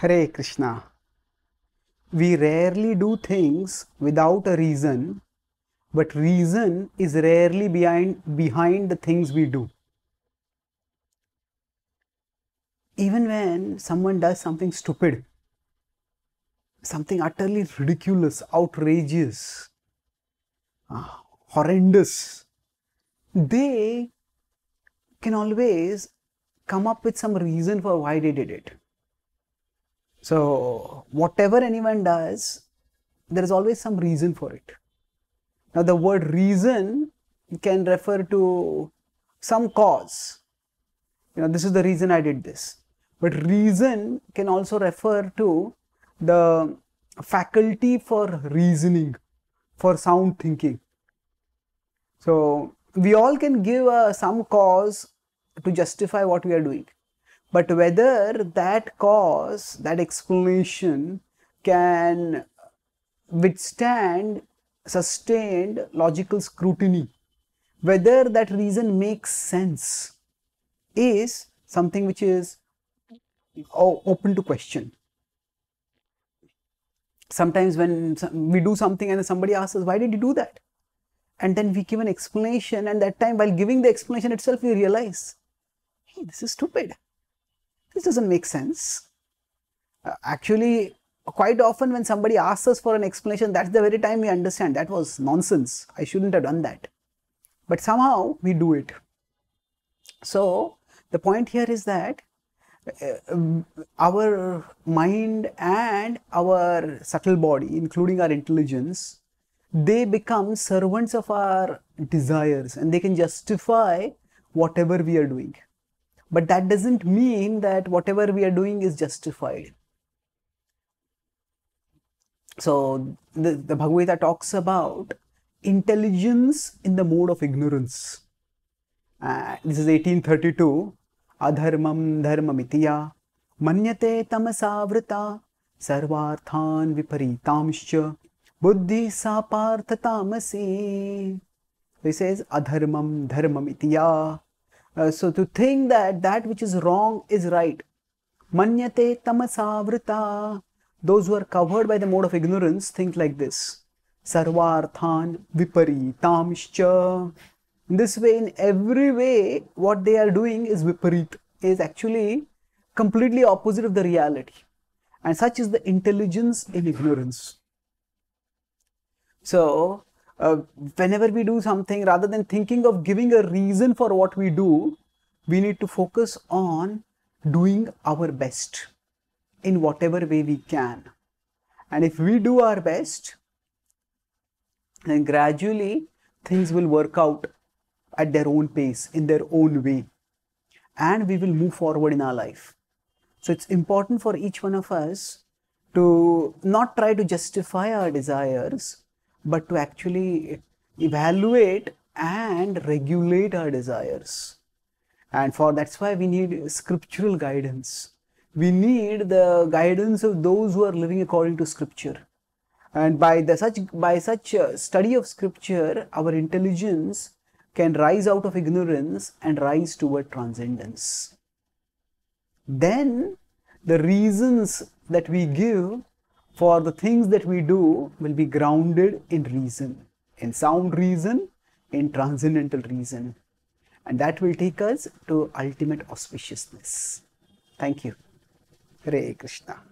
Hare Krishna. We rarely do things without a reason, but reason is rarely behind the things we do. Even when someone does something stupid, something utterly ridiculous, outrageous, horrendous, they can always come up with some reason for why they did it. So whatever anyone does, there is always some reason for it. Now the word reason can refer to some cause. You know, this is the reason I did this. But reason can also refer to the faculty for reasoning, for sound thinking. So we all can give some cause to justify what we are doing. But whether that cause, that explanation can withstand sustained logical scrutiny, whether that reason makes sense, is something which is open to question. Sometimes when we do something and somebody asks us, why did you do that? And then we give an explanation, and that time while giving the explanation itself, we realize, hey, this is stupid. This doesn't make sense. Actually, quite often when somebody asks us for an explanation, that's the very time we understand that was nonsense. I shouldn't have done that. But somehow we do it. So the point here is that our mind and our subtle body, including our intelligence, they become servants of our desires, and they can justify whatever we are doing. But that doesn't mean that whatever we are doing is justified. So the Bhagavata talks about intelligence in the mode of ignorance. This is 1832. Adharmam dharmamitiya manyate tamasavrita sarvarthan viparitamscha buddhi sapartha tamasi. He says adharmam dharmamitiya. So to think that that which is wrong is right. Manyate tamasavrita. Those who are covered by the mode of ignorance think like this. Sarvarthan viparitamscha. In this way, in every way, what they are doing is viparit, is actually completely opposite of the reality. And such is the intelligence in ignorance. So whenever we do something, rather than thinking of giving a reason for what we do, we need to focus on doing our best in whatever way we can. And if we do our best, then gradually things will work out at their own pace, in their own way. And we will move forward in our life. So it's important for each one of us to not try to justify our desires, but to actually evaluate and regulate our desires. And for that's why we need scriptural guidance. We need the guidance of those who are living according to scripture. And by such study of scripture, our intelligence can rise out of ignorance and rise toward transcendence. Then the reasons that we give for the things that we do will be grounded in reason, in sound reason, in transcendental reason. And that will take us to ultimate auspiciousness. Thank you. Hare Krishna.